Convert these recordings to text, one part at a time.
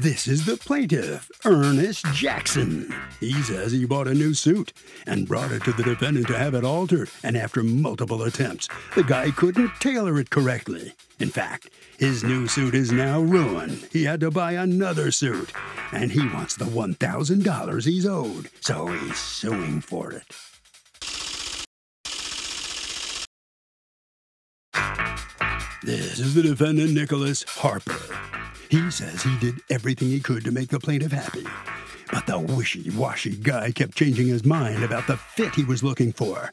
This is the plaintiff, Ernest Jackson. He says he bought a new suit and brought it to the defendant to have it altered, and after multiple attempts, the guy couldn't tailor it correctly. In fact, his new suit is now ruined. He had to buy another suit, and he wants the $1,000 he's owed, so he's suing for it. This is the defendant, Nicholas Harper. He says he did everything he could to make the plaintiff happy, but the wishy-washy guy kept changing his mind about the fit he was looking for.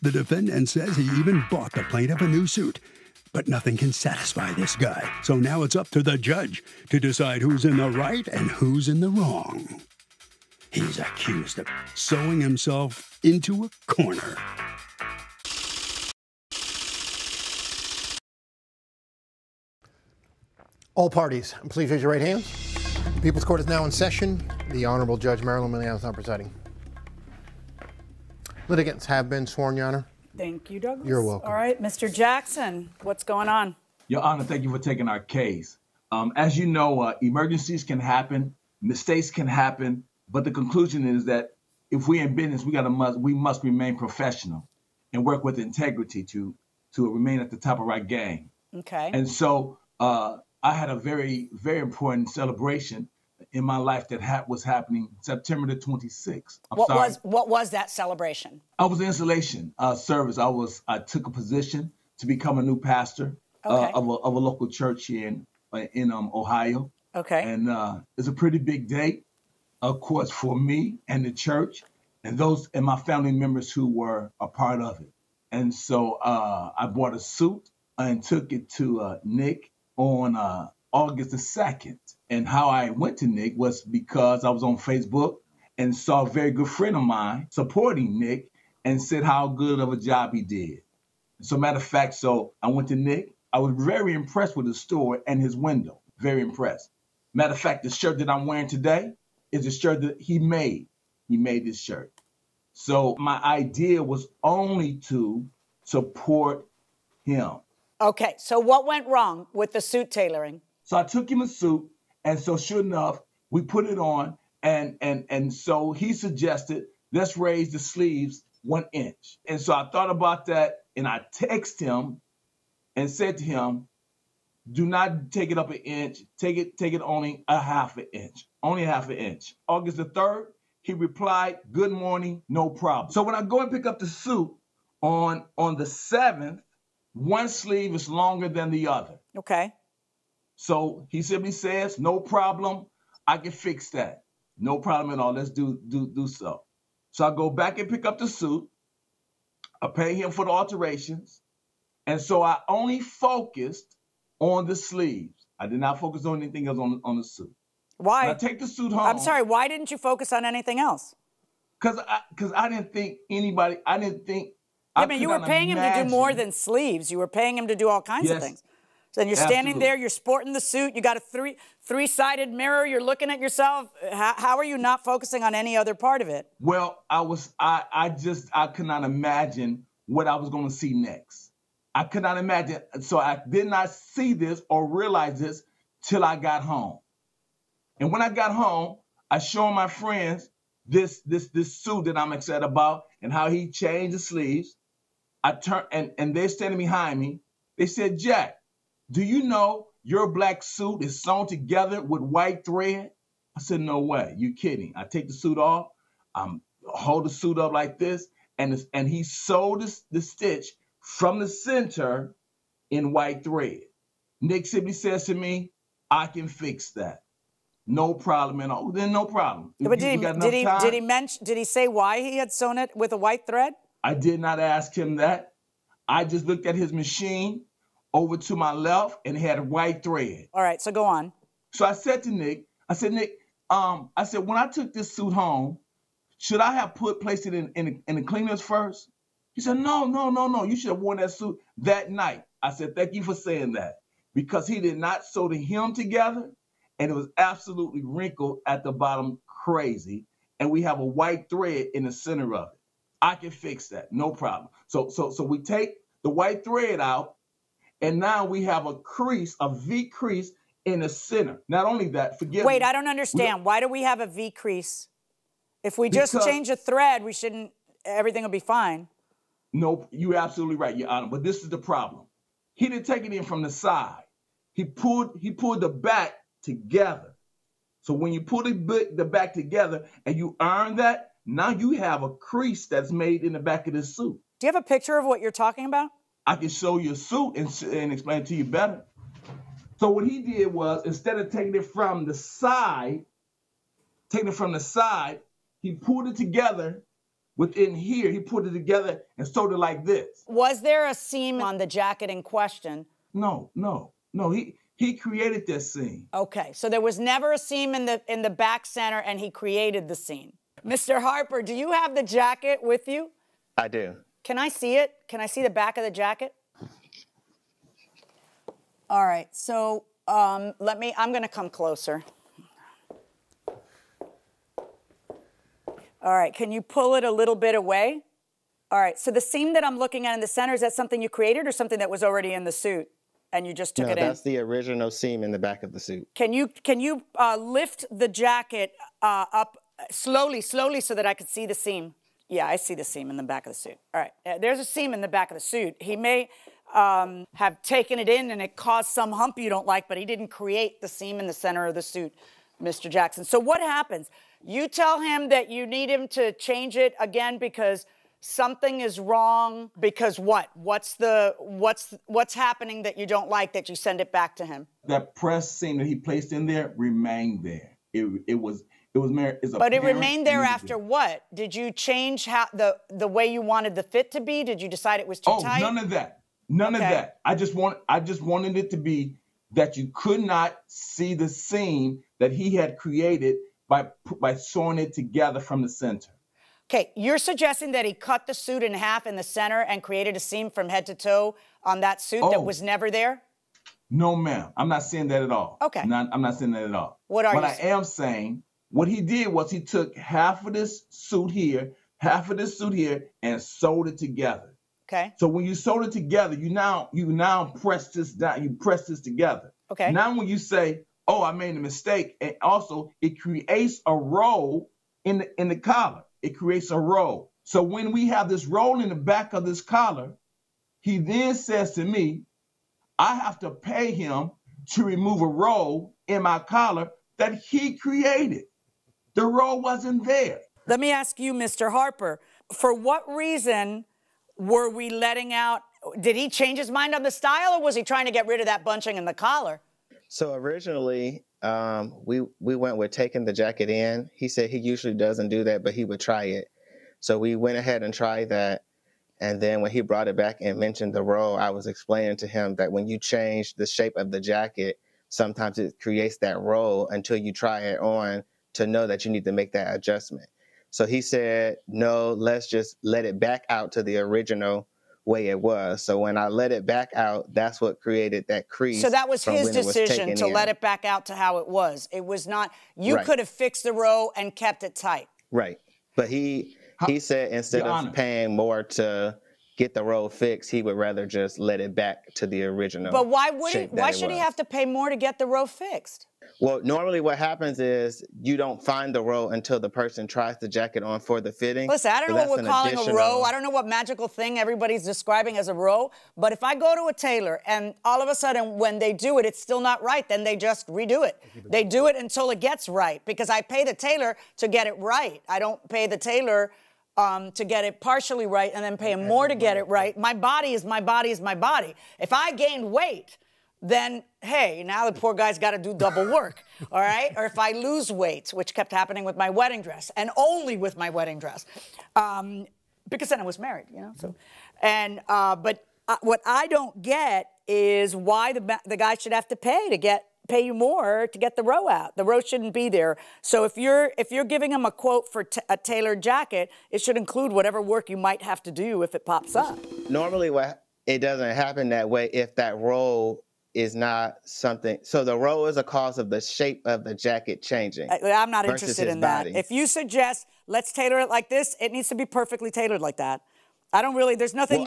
The defendant says he even bought the plaintiff a new suit, but nothing can satisfy this guy, so now it's up to the judge to decide who's in the right and who's in the wrong. He's accused of sewing himself into a corner. All parties, please raise your right hands. The People's Court is now in session. The Honorable Judge Marilyn Milian is now presiding. Litigants have been sworn, Your Honor. Thank you, Douglas. You're welcome. All right, Mr. Jackson, what's going on? Your Honor, thank you for taking our case. As you know, emergencies can happen, mistakes can happen, but the conclusion is that if we're in business, we must remain professional and work with integrity to remain at the top of our game. Okay. And so, I had a very, very important celebration in my life that was happening September the 26th. What was that celebration? I was in installation service. I took a position to become a new pastor of a local church here in Ohio. Okay. And it's a pretty big day, of course, for me and the church and those and my family members who were a part of it. And so I bought a suit and took it to Nick on August the 2nd. And how I went to Nick was because I was on Facebook and saw a very good friend of mine supporting Nick and said how good of a job he did. So matter of fact, so I went to Nick. I was very impressed with his store and his window, very impressed. Matter of fact, the shirt that I'm wearing today is a shirt that he made. He made this shirt. So my idea was only to support him. Okay, so what went wrong with the suit tailoring? So I took him a suit, and so sure enough, we put it on, and so he suggested, let's raise the sleeves 1 inch. And so I thought about that, and I texted him and said to him, do not take it up 1 inch. Take it only a half an inch, only half an inch. August the 3rd, he replied, good morning, no problem. So when I go and pick up the suit on the 7th, one sleeve is longer than the other. Okay. So he simply says, no problem. I can fix that. No problem at all. Let's do so. So I go back and pick up the suit. I pay him for the alterations. And so I only focused on the sleeves. I did not focus on anything else on the suit. Why? When I take the suit home. I'm sorry. Why didn't you focus on anything else? Because I didn't think anybody, I didn't think. I mean, you were paying him to do more than sleeves. You were paying him to do all kinds of things. So then you're standing there, you're sporting the suit, you got a three-sided mirror, you're looking at yourself. How are you not focusing on any other part of it? Well, I could not imagine what I was going to see next. I could not imagine. So I did not see this or realize this till I got home. And when I got home, I showed my friends this suit that I'm excited about and how he changed the sleeves. I turned, and they're standing behind me. They said, Jack, do you know your black suit is sewn together with white thread? I said, no way, you kidding. I take the suit off, hold the suit up like this, and he sewed the stitch from the center in white thread. Nick simply says to me, I can fix that. No problem at all. Then no problem. But did he say why he had sewn it with a white thread? I did not ask him that. I just looked at his machine over to my left and it had a white thread. All right, so go on. So I said to Nick, I said, when I took this suit home, should I have placed it in the cleaners first? He said, no. You should have worn that suit that night. I said, thank you for saying that, because he did not sew the hem together and it was absolutely wrinkled at the bottom crazy. And we have a white thread in the center of it. I can fix that, no problem. So we take the white thread out, and now we have a crease, a V crease in a sinner. Not only that, forgiveness. Wait, I don't understand. Why do we have a V-crease? If we just change a thread, we shouldn't, everything will be fine. Nope, you're absolutely right, Your Honor. But this is the problem. He didn't take it in from the side. He pulled the back together. So when you pull the back together and you iron that, now you have a crease that's made in the back of the suit. Do you have a picture of what you're talking about? I can show you a suit and explain it to you better. So what he did was, instead of taking it from the side, he pulled it together within here. He pulled it together and sewed it like this. Was there a seam on the jacket in question? No, no, no. He created this seam. Okay, so there was never a seam in the back center, and he created the seam. Mr. Harper, do you have the jacket with you? I do. Can I see it? Can I see the back of the jacket? All right, so I'm gonna come closer. All right, can you pull it a little bit away? All right, so the seam that I'm looking at in the center, is that something you created or something that was already in the suit and you just took it in? No, that's the original seam in the back of the suit. Can you lift the jacket up slowly, slowly, so that I could see the seam? Yeah, I see the seam in the back of the suit. All right, there's a seam in the back of the suit. He may have taken it in and it caused some hump you don't like, but he didn't create the seam in the center of the suit, Mr. Jackson. So what happens? You tell him that you need him to change it again because something is wrong. Because what? What's happening that you don't like that you send it back to him? That press seam that he placed in there remained there. It remained there after what? Did you change how the way you wanted the fit to be? Did you decide it was too tight? Oh, none of that. None of that. I just wanted it to be that you could not see the seam that he had created by sewing it together from the center. Okay, you're suggesting that he cut the suit in half in the center and created a seam from head to toe on that suit that was never there? No, ma'am. I'm not saying that at all. Okay. I'm not saying that at all. What I am saying, what he did was he took half of this suit here, half of this suit here, and sewed it together. Okay. So when you sewed it together, you now press this down, you press this together. Okay. Now when you say, oh, I made a mistake, and also it creates a roll in the collar. It creates a roll. So when we have this roll in the back of this collar, he then says to me, I have to pay him to remove a roll in my collar that he created. The roll wasn't there. Let me ask you, Mr. Harper, for what reason were we letting out? Did he change his mind on the style, or was he trying to get rid of that bunching in the collar? So originally, we went with taking the jacket in. He said he usually doesn't do that, but he would try it. So we went ahead and tried that. And then when he brought it back and mentioned the roll, I was explaining to him that when you change the shape of the jacket, sometimes it creates that roll until you try it on to know that you need to make that adjustment. So he said, no, let's just let it back out to the original way it was. So when I let it back out, that's what created that crease. So that was his decision to let it back out to how it was. It was not, you could have fixed the roll and kept it tight. Right. But he said instead of paying more to get the roll fixed, he would rather just let it back to the original. But why should he have to pay more to get the roll fixed? Well, normally what happens is you don't find the roll until the person tries the jacket on for the fitting. Listen, I don't know what we're calling a roll. I don't know what magical thing everybody's describing as a roll. But if I go to a tailor and all of a sudden when they do it, it's still not right, then they just redo it. They do it until it gets right because I pay the tailor to get it right. I don't pay the tailor to get it partially right and then pay him more to get it right. My body is my body is my body. If I gained weight, then, hey, now the poor guy's got to do double work, all right? Or if I lose weight, which kept happening with my wedding dress, and only with my wedding dress, because then I was married, you know? So, but what I don't get is why the guy should have to pay you more to get the row out. The row shouldn't be there. So if you're giving him a quote for a tailored jacket, it should include whatever work you might have to do if it pops up. Normally, it doesn't happen that way if that roll is not something. So the roll is a cause of the shape of the jacket changing. I'm not interested in that. If you suggest let's tailor it like this, it needs to be perfectly tailored like that. I don't really. There's nothing.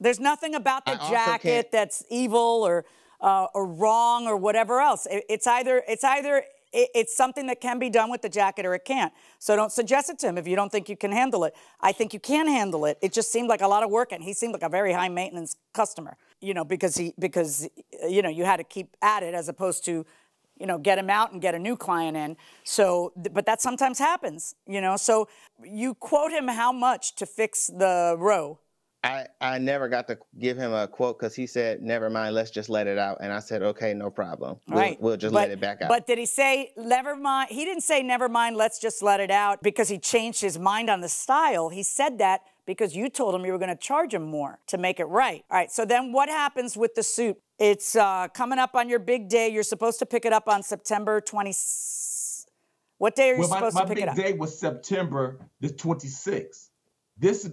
There's nothing about the jacket that's evil or or wrong or whatever else. It's something that can be done with the jacket or it can't. So don't suggest it to him if you don't think you can handle it. I think you can handle it. It just seemed like a lot of work, and he seemed like a very high maintenance customer, you know, because you know, you had to keep at it as opposed to, you know, get him out and get a new client in. So, but that sometimes happens, you know. So you quote him how much to fix the row? I never got to give him a quote because he said, never mind, let's just let it out. And I said, okay, no problem. We'll just let it back out. But did he say, never mind? He didn't say, never mind, let's just let it out because he changed his mind on the style. He said that because you told him you were going to charge him more to make it right. All right, so then what happens with the suit? It's coming up on your big day. You're supposed to pick it up on September 26th. What day are you supposed to pick it up? My big day was September the 26th. This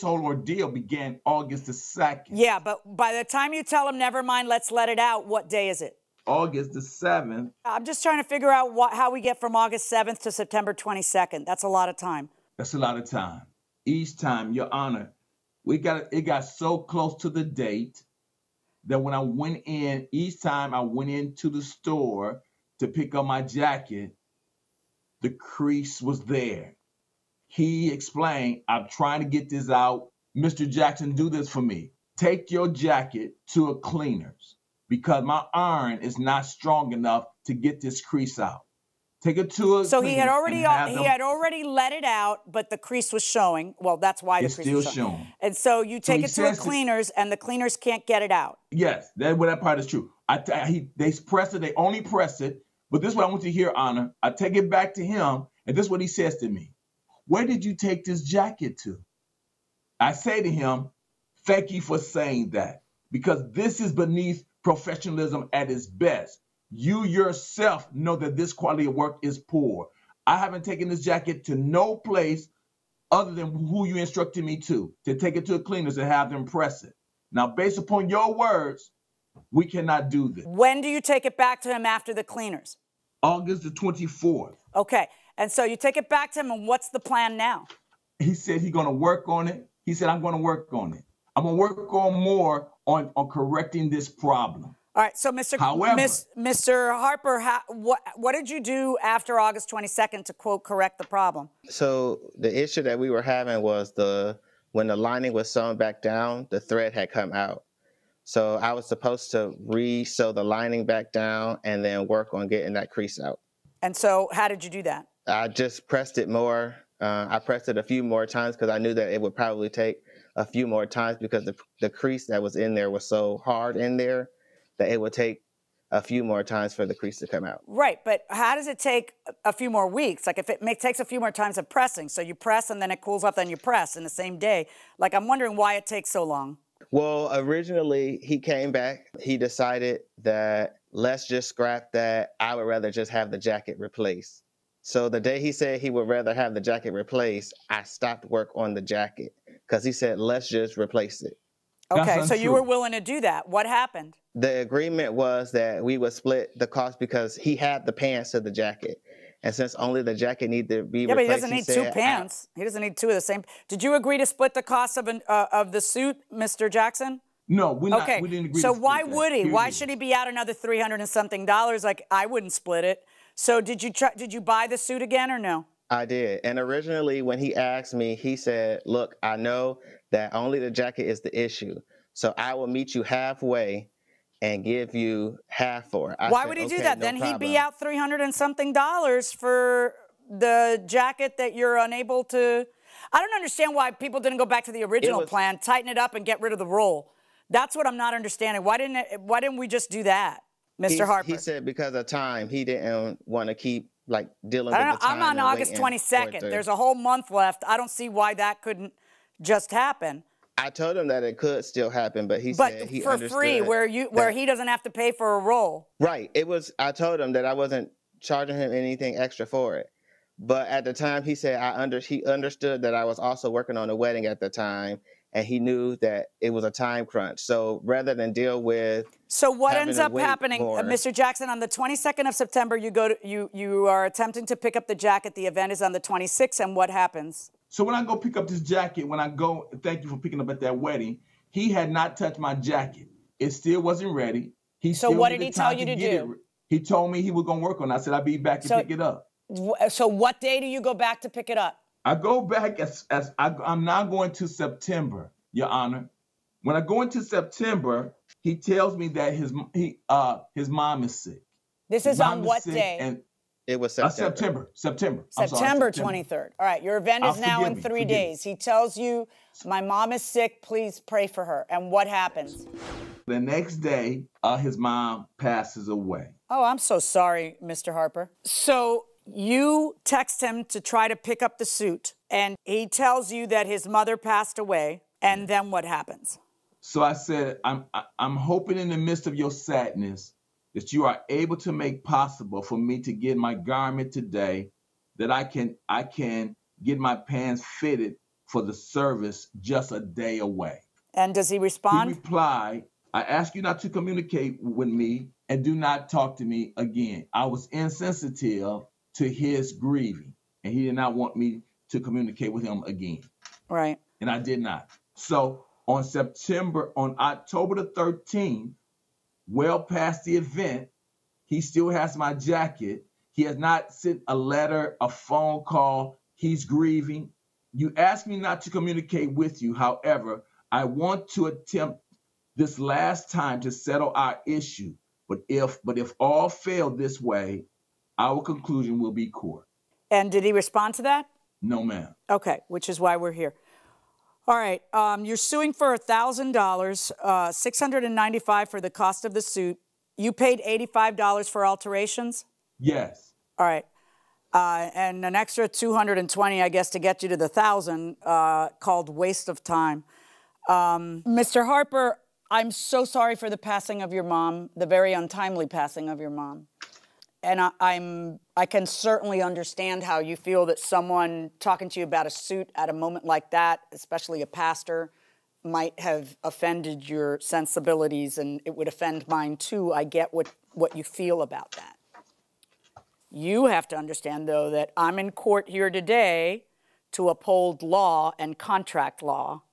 whole ordeal began August the 2nd. Yeah, but by the time you tell him, never mind, let's let it out, what day is it? August the 7th. I'm just trying to figure out how we get from August 7th to September 22nd. That's a lot of time. That's a lot of time. Each time, Your Honor, it got so close to the date that when I went in, each time I went into the store to pick up my jacket, the crease was there. He explained, I'm trying to get this out. Mr. Jackson, do this for me. Take your jacket to a cleaner's because my iron is not strong enough to get this crease out. Take it to a cleaner's. So he had already let it out, but the crease was showing. Well, that's why the crease was showing. And so you take it to a cleaner's and the cleaners can't get it out. Yes, that part is true. They pressed it, they only pressed it. But this is what I want you to hear, Honor. I take it back to him and this is what he says to me. Where did you take this jacket to? I say to him, thank you for saying that, because this is beneath professionalism at its best. You yourself know that this quality of work is poor. I haven't taken this jacket to no place other than who you instructed me to take it to a cleaners and have them press it. Now, based upon your words, we cannot do this. When do you take it back to him after the cleaners? August the 24th. Okay. And so you take it back to him, and what's the plan now? He said he's going to work on it. He said, I'm going to work on it. I'm going to work on more on correcting this problem. All right, so Mr. Harper, what did you do after August 22nd to, quote, correct the problem? So the issue that we were having was when the lining was sewn back down, the thread had come out. So I was supposed to re-sew the lining back down and then work on getting that crease out. And so how did you do that? I just pressed it more. I pressed it a few more times because I knew that it would probably take a few more times because the crease that was in there was so hard in there that it would take a few more times for the crease to come out. Right, but how does it take a few more weeks? Like if it takes a few more times of pressing, so you press and then it cools off, then you press in the same day. Like I'm wondering why it takes so long. Well, originally he came back. He decided that let's just scrap that. I would rather just have the jacket replaced. So the day he said he would rather have the jacket replaced, I stopped work on the jacket because he said, let's just replace it. Okay, so you were willing to do that. What happened? The agreement was that we would split the cost because he had the pants to the jacket. And since only the jacket needed to be replaced, but he doesn't need two pants. He doesn't need two of the same. Did you agree to split the cost of the suit, Mr. Jackson? No, we didn't agree. So why would he? Why should he be out another $300 and something? Like, I wouldn't split it. So did you buy the suit again or no? I did. And originally when he asked me, he said, look, I know that only the jacket is the issue. So I will meet you halfway and give you half for it. Why would he do that? Then he'd be out $300 and something for the jacket that you're unable to. I don't understand why people didn't go back to the original plan, tighten it up and get rid of the roll. That's what I'm not understanding. Why didn't we just do that? Mr. Harper. He said because of time, he didn't want to keep like dealing with the time. I'm on August 22nd. There's a whole month left. I don't see why that couldn't just happen. I told him that it could still happen, but he said he understood. But for free, where he doesn't have to pay for a roll. Right. I told him that I wasn't charging him anything extra for it. But at the time, he said he understood that I was also working on a wedding at the time. And he knew that it was a time crunch. So rather than deal with what ends up happening, Mr. Jackson, on the 22nd of September, you are attempting to pick up the jacket. The event is on the 26th, and what happens? So when I go pick up this jacket, thank you for picking up at that wedding, he had not touched my jacket. It still wasn't ready. So what did he tell you to do? He told me he was going to work on it. I said, I'll be back to pick it up. So what day do you go back to pick it up? I go back I'm now going to September, Your Honor. When I go into September, he tells me that his mom is sick. This is on what day? And it was September 23rd. All right, your event is now in 3 days. He tells you, my mom is sick, please pray for her. And what happens? The next day, his mom passes away. Oh, I'm so sorry, Mr. Harper. So you text him to try to pick up the suit, and he tells you that his mother passed away, and then what happens? So I said, I'm hoping in the midst of your sadness that you are able to make possible for me to get my garment today, that I can get my pants fitted for the service just a day away. And does he respond? He replied, I ask you not to communicate with me and do not talk to me again. I was insensitive to his grieving, and he did not want me to communicate with him again. Right. And I did not. So on October the 13th, well past the event, he still has my jacket. He has not sent a letter, a phone call. He's grieving. You asked me not to communicate with you. However, I want to attempt this last time to settle our issue. But if all fail this way, our conclusion will be court. And did he respond to that? No, ma'am. Okay, which is why we're here. All right, you're suing for $1,000, $695 for the cost of the suit. You paid $85 for alterations? Yes. All right, and an extra $220, I guess, to get you to the $1,000, called waste of time. Mr. Harper, I'm so sorry for the passing of your mom, the very untimely passing of your mom. And I can certainly understand how you feel that someone talking to you about a suit at a moment like that, especially a pastor, might have offended your sensibilities, and it would offend mine too. I get what you feel about that. You have to understand, though, that I'm in court here today to uphold law and contract law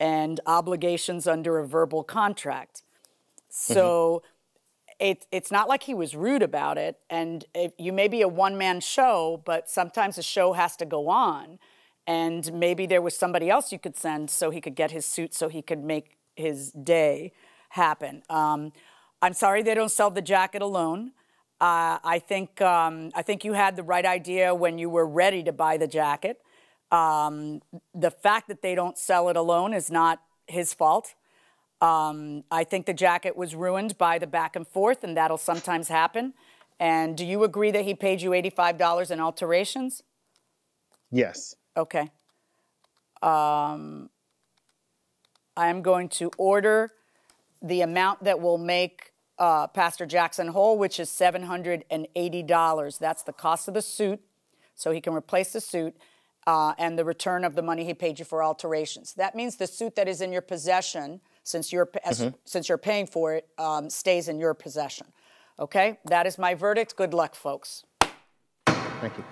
and obligations under a verbal contract. So... It's not like he was rude about it, and you may be a one-man show, but sometimes a show has to go on, and maybe there was somebody else you could send so he could get his suit so he could make his day happen. I'm sorry they don't sell the jacket alone. I think you had the right idea when you were ready to buy the jacket. The fact that they don't sell it alone is not his fault. I think the jacket was ruined by the back and forth, and that'll sometimes happen. And do you agree that he paid you $85 in alterations? Yes. Okay. I'm going to order the amount that will make Pastor Jackson whole, which is $780. That's the cost of the suit, so he can replace the suit, and the return of the money he paid you for alterations. That means the suit that is in your possession, since you're paying for it, stays in your possession. Okay? That is my verdict. Good luck, folks. Thank you.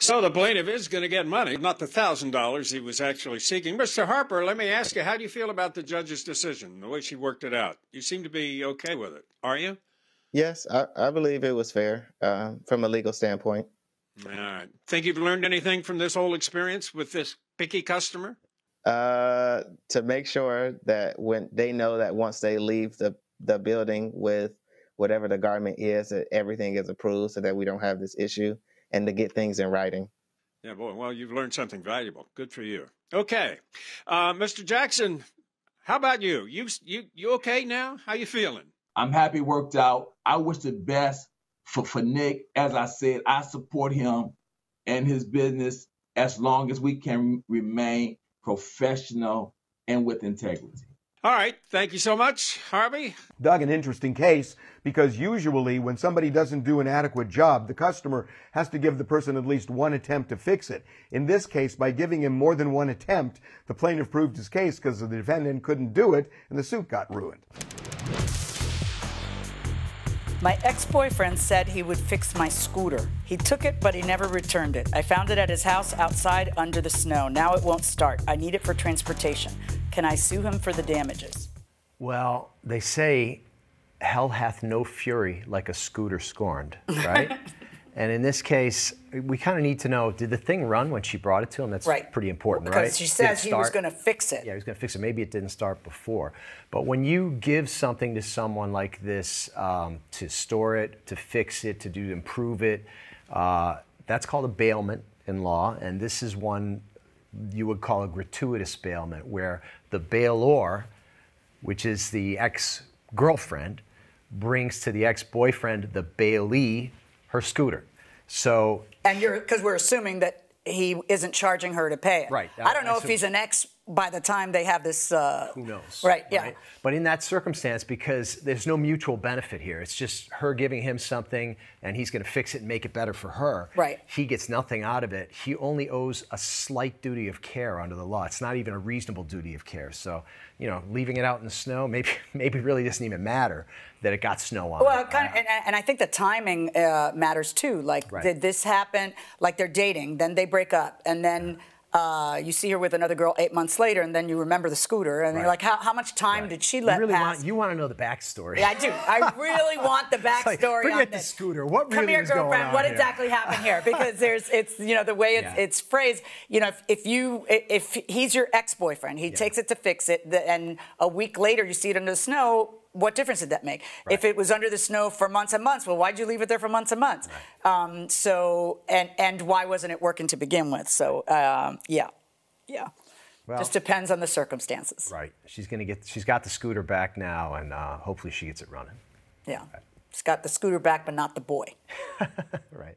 So the plaintiff is going to get money, not the $1,000 he was actually seeking. Mr. Harper, let me ask you, how do you feel about the judge's decision, the way she worked it out? You seem to be okay with it, are you? Yes, I believe it was fair from a legal standpoint. All right. Think you've learned anything from this whole experience with this picky customer? To make sure that when they know that once they leave the building with whatever the garment is, that everything is approved so that we don't have this issue, and to get things in writing. Yeah, boy. Well, you've learned something valuable. Good for you. Okay. Mr. Jackson, how about you? You okay now? How you feeling? I'm happy worked out. I wish the best for Nick. As I said, I support him and his business as long as we can remain professional and with integrity. All right. Thank you so much, Harvey. Doug, an interesting case, because usually when somebody doesn't do an adequate job, the customer has to give the person at least one attempt to fix it. In this case, by giving him more than one attempt, the plaintiff proved his case because the defendant couldn't do it and the suit got ruined. My ex-boyfriend said he would fix my scooter. He took it, but he never returned it. I found it at his house outside under the snow. Now it won't start. I need it for transportation. Can I sue him for the damages? Well, they say hell hath no fury like a scooter scorned, right? And in this case, we kind of need to know, did the thing run when she brought it to him? That's pretty important, right? Because she says he was going to fix it. Yeah, he was going to fix it. Maybe it didn't start before. But when you give something to someone like this to store it, to fix it, to improve it, that's called a bailment in law. And this is one you would call a gratuitous bailment, where the bailor, which is the ex-girlfriend, brings to the ex-boyfriend, the bailee, her scooter. So, and you're, because we're assuming that he isn't charging her to pay it. Right. I don't know if he's an ex by the time they have this. Who knows? Right. Yeah. Right? But in that circumstance, because there's no mutual benefit here, it's just her giving him something, and he's going to fix it and make it better for her. Right. He gets nothing out of it. He only owes a slight duty of care under the law. It's not even a reasonable duty of care. So, you know, leaving it out in the snow maybe really doesn't even matter that it got snow on. Well, and I think the timing matters too. Like, did this happen? Like, they're dating, then they break up, and then. Yeah. You see her with another girl 8 months later, and then you remember the scooter, and you're like, how much time did she let pass? You want to know the backstory. Yeah, I do. I really want the backstory. Forget the scooter. What really was going on? Come here, girlfriend. What exactly happened here? Because there's, you know, the way it's phrased. You know, if he's your ex-boyfriend, he takes it to fix it, and a week later you see it under the snow. What difference did that make? If it was under the snow for months and months, well, why'd you leave it there for months and months? So, and why wasn't it working to begin with? So, yeah. Well, just depends on the circumstances. Right. She's got the scooter back now, and hopefully she gets it running. Yeah. She's got the scooter back, but not the boy. Right.